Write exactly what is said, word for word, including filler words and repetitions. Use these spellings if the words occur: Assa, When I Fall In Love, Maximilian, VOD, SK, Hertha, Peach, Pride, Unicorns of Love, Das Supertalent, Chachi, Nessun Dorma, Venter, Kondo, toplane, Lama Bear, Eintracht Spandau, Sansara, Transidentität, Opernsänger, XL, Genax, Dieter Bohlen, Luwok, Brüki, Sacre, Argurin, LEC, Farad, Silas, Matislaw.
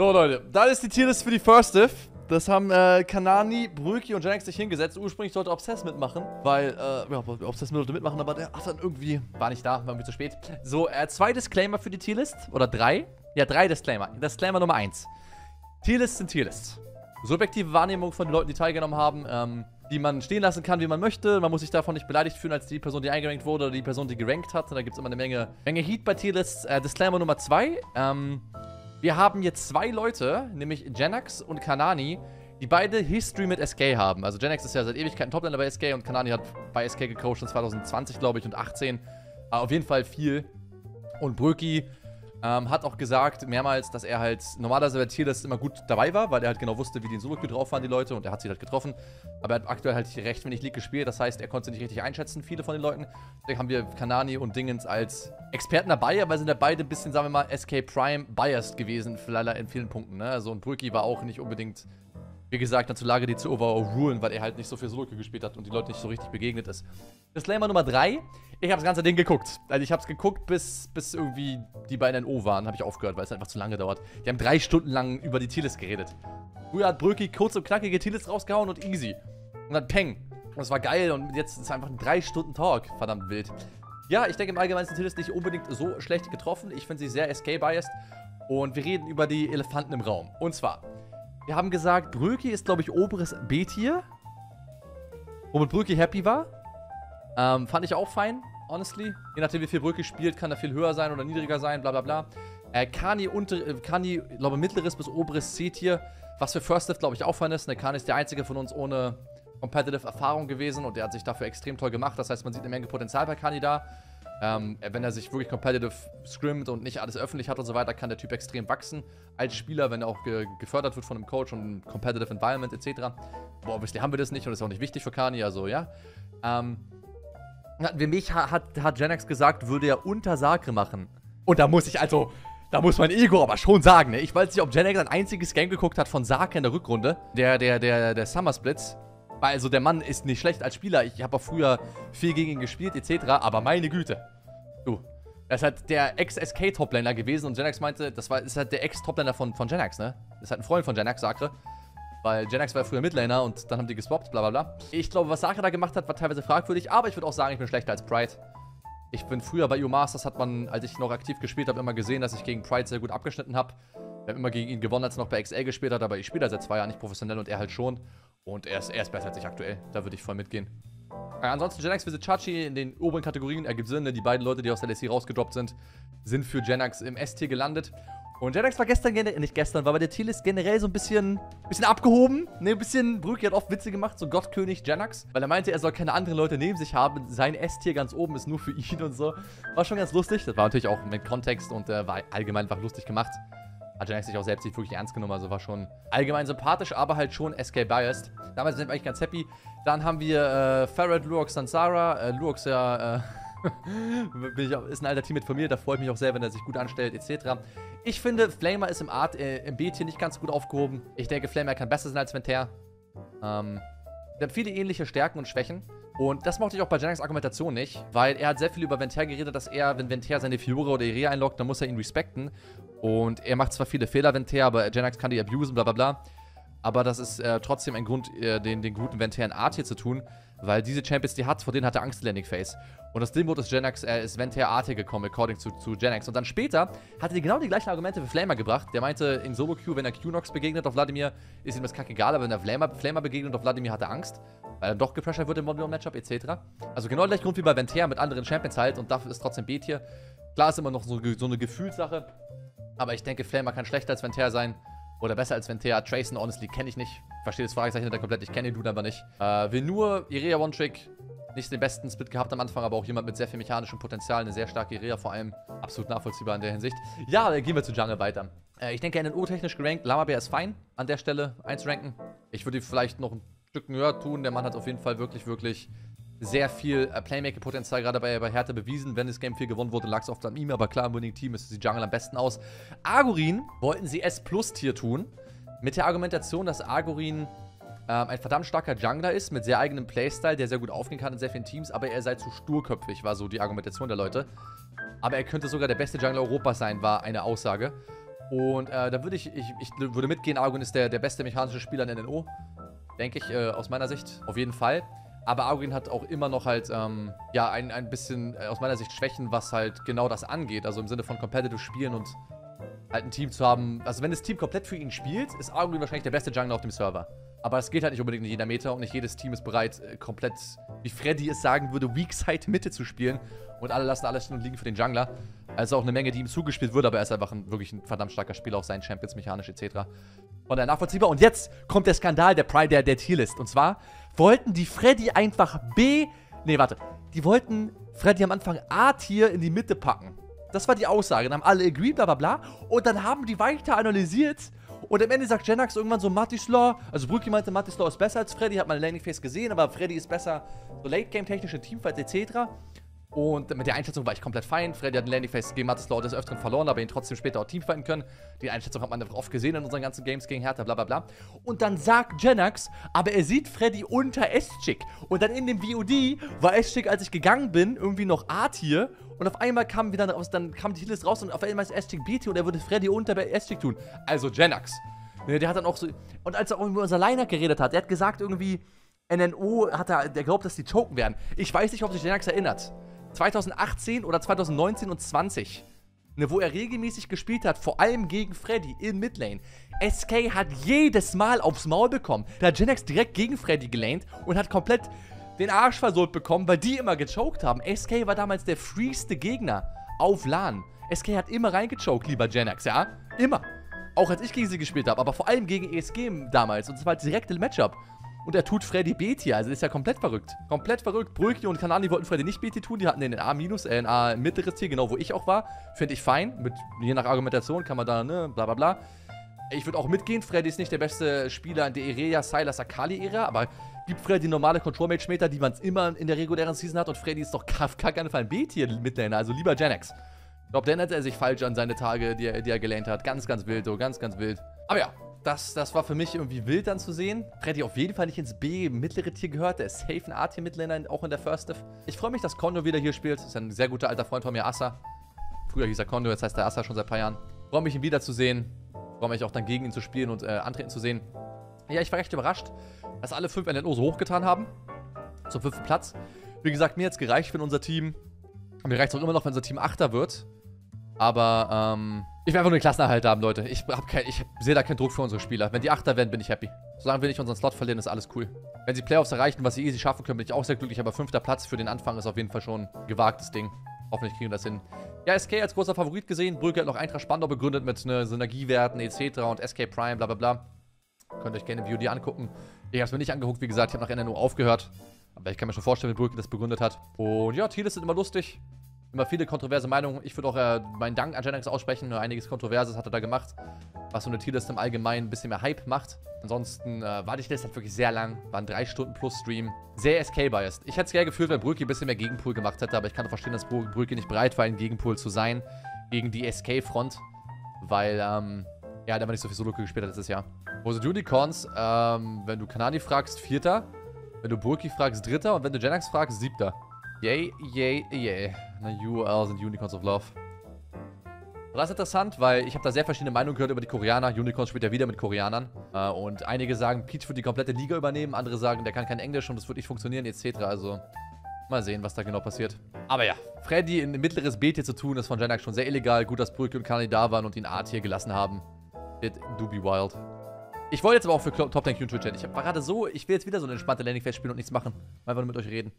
So, Leute, da ist die Tierliste für die First Diff. Das haben äh, Kanani, Brüki und Genax sich hingesetzt. Ursprünglich sollte Obsess mitmachen, weil, äh, ja, Obsess sollte mitmachen, aber der hat dann irgendwie, war nicht da, war mir zu spät. So, äh, zwei Disclaimer für die Tierlist, oder drei. Ja, drei Disclaimer. Disclaimer Nummer eins. Tierlists sind Tierlists. Subjektive Wahrnehmung von den Leuten, die teilgenommen haben, ähm, die man stehen lassen kann, wie man möchte. Man muss sich davon nicht beleidigt fühlen als die Person, die eingerankt wurde oder die Person, die gerankt hat. Und da gibt es immer eine Menge, Menge Heat bei Tierlists. Äh, Disclaimer Nummer zwei, ähm... wir haben jetzt zwei Leute, nämlich Genax und Kanani, die beide History mit S K haben. Also Genax ist ja seit Ewigkeiten Toplaner bei S K und Kanani hat bei S K gecoacht schon zwanzig zwanzig, glaube ich, und achtzehn. Aber auf jeden Fall viel. Und Brüki ähm, hat auch gesagt mehrmals, dass er halt normalerweise bei Tierlist immer gut dabei war, weil er halt genau wusste, wie die in Solo-Queue drauf waren, die Leute, und er hat sie halt getroffen. Aber er hat aktuell halt recht wenig League gespielt, das heißt, er konnte nicht richtig einschätzen, viele von den Leuten. Deswegen haben wir Kanani und Dingens als Experten dabei, aber sind ja beide ein bisschen, sagen wir mal, S K Prime biased gewesen, leider in vielen Punkten, ne? Also, und Brüki war auch nicht unbedingt, wie gesagt, dazu Lage, die zu overrulen, weil er halt nicht so viel Solo-Queue gespielt hat und die Leute nicht so richtig begegnet ist. Disclaimer Nummer drei, ich habe das ganze Ding geguckt. Also ich habe es geguckt, bis, bis irgendwie die bei N N O waren, habe ich aufgehört, weil es einfach zu lange dauert. Die haben drei Stunden lang über die Tierlist geredet. Früher hat Brüki kurz und knackige Tierlist rausgehauen und easy. Und dann peng. Und das war geil und jetzt ist es einfach ein drei Stunden Talk. Verdammt wild. Ja, ich denke im Allgemeinen ist die Tierlist nicht unbedingt so schlecht getroffen. Ich finde sie sehr S K-biased. Und wir reden über die Elefanten im Raum. Und zwar, wir haben gesagt, Brüki ist, glaube ich, oberes B-Tier. Womit Brüki happy war. Ähm, fand ich auch fein, honestly. Je nachdem, wie viel Brüki spielt, kann er viel höher sein oder niedriger sein, bla bla bla. Äh, Kani, unter, Kani, glaube ich, mittleres bis oberes C-Tier. Was für First Lift, glaube ich, auch fein ist. Ne? Kani ist der einzige von uns ohne Competitive-Erfahrung gewesen und der hat sich dafür extrem toll gemacht. Das heißt, man sieht eine Menge Potenzial bei Kani da. Ähm, wenn er sich wirklich competitive scrimmt und nicht alles öffentlich hat und so weiter, kann der Typ extrem wachsen als Spieler, wenn er auch ge gefördert wird von einem Coach und einem competitive environment et cetera. Aber obviously haben wir das nicht und das ist auch nicht wichtig für Kani, also ja. Ähm, für mich hat, hat Genax gesagt, würde er unter Sacre machen. Und da muss ich also, da muss mein Ego aber schon sagen, ne? Ich weiß nicht, ob Genax ein einziges Game geguckt hat von Sacre in der Rückrunde, der, der, der, der Summer Splits. Also der Mann ist nicht schlecht als Spieler, ich habe auch früher viel gegen ihn gespielt et cetera, aber meine Güte, du, das ist halt der Ex-S K-Toplaner gewesen und Genax meinte, das war, ist halt der Ex-Toplaner von, von Genax, ne? Das ist halt ein Freund von Genax, Sacre, weil Genax war früher Midlaner und dann haben die geswappt, bla bla bla. Ich glaube, was Sacre da gemacht hat, war teilweise fragwürdig, aber ich würde auch sagen, ich bin schlechter als Pride. Ich bin früher bei E U Masters, hat man, als ich noch aktiv gespielt habe, immer gesehen, dass ich gegen Pride sehr gut abgeschnitten habe. Wir haben immer gegen ihn gewonnen, als er noch bei X L gespielt hat, aber ich spiele da seit zwei Jahren nicht professionell und er halt schon. Und er ist, er ist besser als ich aktuell. Da würde ich voll mitgehen. Äh, ansonsten Genax vs Chachi in den oberen Kategorien. Ergibt Sinn, ne? Die beiden Leute, die aus der L E C rausgedroppt sind, sind für Genax im S-Tier gelandet. Und Genax war gestern, nicht gestern, war bei der Tierlist generell so ein bisschen, bisschen abgehoben. Ne, ein bisschen, Brüki hat oft Witze gemacht, so Gottkönig Genax. Weil er meinte, er soll keine anderen Leute neben sich haben. Sein S-Tier ganz oben ist nur für ihn und so. War schon ganz lustig. Das war natürlich auch mit Kontext und äh, war allgemein einfach lustig gemacht. Hat Genax sich auch selbst nicht wirklich ernst genommen, also war schon allgemein sympathisch, aber halt schon S K-biased. Damals sind wir eigentlich ganz happy. Dann haben wir äh, Farad, Luwok, Sansara. Äh, Luwok ist ja, äh, bin ich auch, ist ein alter Teammate von mir, da freue ich mich auch sehr, wenn er sich gut anstellt, et cetera. Ich finde, Flamer ist im Art, äh, im B-Tier nicht ganz gut aufgehoben. Ich denke, Flamer kann besser sein als Venter. Ähm, wir haben viele ähnliche Stärken und Schwächen. Und das mochte ich auch bei Genax' Argumentation nicht, weil er hat sehr viel über Venter geredet, dass er, wenn Venter seine Fiora oder Irea einloggt, dann muss er ihn respekten. Und er macht zwar viele Fehler, Venter, aber Genax kann die abusen, bla bla bla. Aber das ist äh, trotzdem ein Grund, äh, den, den guten Venter in Art hier zu tun, weil diese Champions, die hat, vor denen hat er Angst, Landing Phase. Und aus dem Grund ist Genax, äh, ist Venter Art hier gekommen, according zu, zu Genax. Und dann später hat er genau die gleichen Argumente für Flamer gebracht. Der meinte, in Solo-Queue, wenn er Q-Nox begegnet auf Vladimir, ist ihm das kackegal, aber wenn er Flamer, Flamer begegnet auf Vladimir, hat er Angst. Weil er doch gepressured wird im Modern-Matchup, et cetera. Also genau gleich Grund wie bei Venter mit anderen Champions halt und dafür ist trotzdem B-Tier. Klar ist immer noch so, so eine Gefühlssache. Aber ich denke, Flamer kann schlechter als Venter sein. Oder besser als Venter. Tracen, honestly, kenne ich nicht. Verstehe das Fragezeichen hinter komplett. Ich kenne den Dude aber nicht. Äh, will nur Irea One-Trick. Nicht den besten Split gehabt am Anfang, aber auch jemand mit sehr viel mechanischem Potenzial. Eine sehr starke Irea vor allem. Absolut nachvollziehbar in der Hinsicht. Ja, dann gehen wir zu Jungle weiter. Äh, ich denke, N N O technisch gerankt. Lama Bear ist fein an der Stelle einzuranken. Ich würde ihn vielleicht noch ein Stück höher tun. Der Mann hat auf jeden Fall wirklich, wirklich sehr viel Playmaker-Potenzial gerade bei, bei Hertha bewiesen. Wenn das Game viel gewonnen wurde, lag es oft an ihm. Aber klar, im Winning-Team ist die Jungle am besten aus. Argurin wollten sie S-Plus-Tier tun. Mit der Argumentation, dass Argurin ähm, ein verdammt starker Jungler ist. Mit sehr eigenem Playstyle, der sehr gut aufgehen kann in sehr vielen Teams. Aber er sei zu sturköpfig, war so die Argumentation der Leute. Aber er könnte sogar der beste Jungler Europas sein, war eine Aussage. Und äh, da würde ich, ich, ich würde mitgehen, Argurin ist der, der beste mechanische Spieler in N N O. Denke ich, äh, aus meiner Sicht, auf jeden Fall. Aber Argurin hat auch immer noch halt, ähm, ja, ein, ein bisschen, äh, aus meiner Sicht, Schwächen, was halt genau das angeht. Also im Sinne von competitive Spielen und halt ein Team zu haben. Also wenn das Team komplett für ihn spielt, ist Argurin wahrscheinlich der beste Jungler auf dem Server. Aber es geht halt nicht unbedingt in jeder Meta und nicht jedes Team ist bereit, äh, komplett, wie Freddy es sagen würde, Weakside-Mitte zu spielen. Und alle lassen alles stehen und liegen für den Jungler. Also auch eine Menge, die ihm zugespielt wird, aber er ist einfach ein, wirklich ein verdammt starker Spieler auf seinen Champions, mechanisch et cetera. Von daher nachvollziehbar. Und jetzt kommt der Skandal der Pride, der, der Tierlist. Und zwar wollten die Freddy einfach B... Nee, warte. Die wollten Freddy am Anfang A-Tier in die Mitte packen. Das war die Aussage. Dann haben alle agreed, bla bla bla. Und dann haben die weiter analysiert. Und am Ende sagt Genax irgendwann so, Matislaw, also Brüki meinte, Matislaw ist besser als Freddy, hat man in Landing Phase gesehen, aber Freddy ist besser, so Late-Game-technisch in Teamfights et cetera. Und mit der Einschätzung war ich komplett fein. Freddy hat den Landing Phase gegen Matislaw des Öfteren verloren, aber ihn trotzdem später auch teamfighten können. Die Einschätzung hat man oft gesehen in unseren ganzen Games gegen Hertha, bla bla bla. Und dann sagt Genax, aber er sieht Freddy unter S-Chick. Und dann in dem V O D war S-Chick, als ich gegangen bin, irgendwie noch A-Tier. Und auf einmal kam wieder raus, dann kam die Tierlist raus und auf einmal ist S-Chick B-Tier und er würde Freddy unter bei S-Chick tun. Also Genax. Der hat dann auch so. Und als er auch über unser Liner geredet hat, er hat gesagt irgendwie, N N O hat er, der glaubt, dass die choken werden. Ich weiß nicht, ob sich Genax erinnert. zwanzig achtzehn oder zwanzig neunzehn und zwanzig, ne, wo er regelmäßig gespielt hat, vor allem gegen Freddy in Midlane. S K hat jedes Mal aufs Maul bekommen. Da hat Genax direkt gegen Freddy gelaned und hat komplett den Arsch versohlt bekommen, weil die immer gechoked haben. S K war damals der freeste Gegner auf LAN. S K hat immer reingechoked, lieber Genax, ja? Immer. Auch als ich gegen sie gespielt habe, aber vor allem gegen E S G damals. Und das war halt direkt im Matchup. Und er tut Freddy B-Tier, also das ist ja komplett verrückt. Komplett verrückt. Brüki und Kanani wollten Freddy nicht B-Tier tun, die hatten den A-, äh, ein A mittleres Tier, genau wo ich auch war. Finde ich fein, mit, je nach Argumentation kann man da, ne, bla bla bla. Ich würde auch mitgehen, Freddy ist nicht der beste Spieler in der Irea, Silas, Akali-Ära, aber gibt Freddy normale Control-Mage-Meter, die man immer in der regulären Season hat und Freddy ist doch Kafka-Anfall B-Tier-Midlaner, also lieber Genax. Ich glaube, der erinnert er sich falsch an seine Tage, die er, die er gelernt hat. Ganz, ganz wild, so, ganz, ganz wild. Aber ja. Das, das war für mich irgendwie wild dann zu sehen. Freddy auf jeden Fall nicht ins B-mittlere Tier gehört. Der ist safe ein A-Tier-Midlaner, auch in der First Diff. Ich freue mich, dass Kondo wieder hier spielt. Das ist ein sehr guter alter Freund von mir, Assa. Früher hieß er Kondo, jetzt heißt er Assa schon seit ein paar Jahren. Freue mich, ihn wiederzusehen. Freue mich auch dann gegen ihn zu spielen und äh, antreten zu sehen. Ja, ich war echt überrascht, dass alle fünf N N O so hochgetan haben. Zum fünften Platz. Wie gesagt, mir hat es gereicht, wenn unser Team... Mir reicht es auch immer noch, wenn unser Team Achter wird. Aber, ähm... ich will einfach nur den Klassenerhalt haben, Leute. Ich, ich sehe da keinen Druck für unsere Spieler. Wenn die Achter werden, bin ich happy. Solange wir nicht unseren Slot verlieren, ist alles cool. Wenn sie Playoffs erreichen, was sie easy schaffen können, bin ich auch sehr glücklich. Aber fünfter Platz für den Anfang ist auf jeden Fall schon ein gewagtes Ding. Hoffentlich kriegen wir das hin. Ja, S K als großer Favorit gesehen. Brüki hat noch Eintracht Spandau begründet mit ne, Synergiewerten et cetera. Und S K Prime, bla bla bla. Könnt ihr euch gerne im V O D angucken. Ich habe es mir nicht angeguckt, wie gesagt. Ich habe nach N N O aufgehört. Aber ich kann mir schon vorstellen, wie Brüki das begründet hat. Und ja, Tierlisten sind immer lustig. Immer viele kontroverse Meinungen. Ich würde auch äh, meinen Dank an Genax aussprechen. Einiges Kontroverses hat er da gemacht, was so eine Tierliste im Allgemeinen ein bisschen mehr Hype macht. Ansonsten äh, war die Tierliste halt wirklich sehr lang. War ein drei Stunden plus Stream. Sehr S K-biased. Ich hätte es gerne gefühlt, wenn Brüki ein bisschen mehr Gegenpool gemacht hätte. Aber ich kann verstehen, dass Brüki nicht bereit war, ein Gegenpool zu sein. Gegen die S K-Front. Weil, ähm, ja, der war nicht so viel Solo-Queue gespielt hat letztes Jahr. Wo sind Unicorns? Ähm, wenn du Kanani fragst, Vierter. Wenn du Brüki fragst, Dritter. Und wenn du Genax fragst, Siebter. Yay, yay, yay. Na, U L sind Unicorns of Love. Das ist interessant, weil ich habe da sehr verschiedene Meinungen gehört über die Koreaner. Unicorns spielt ja wieder mit Koreanern. Äh, und einige sagen, Peach wird die komplette Liga übernehmen. Andere sagen, der kann kein Englisch und das wird nicht funktionieren, et cetera. Also, mal sehen, was da genau passiert. Aber ja, Freddy in mittleres B-Tier zu tun, ist von Genax schon sehr illegal. Gut, dass Brüki und Kanani da waren und ihn A-Tier gelassen haben. It do be wild. Ich wollte jetzt aber auch für Top Tank YouTube Chat. Ich war gerade so, ich will jetzt wieder so eine entspannte Landing-Phase spielen und nichts machen. Einfach nur mit euch reden.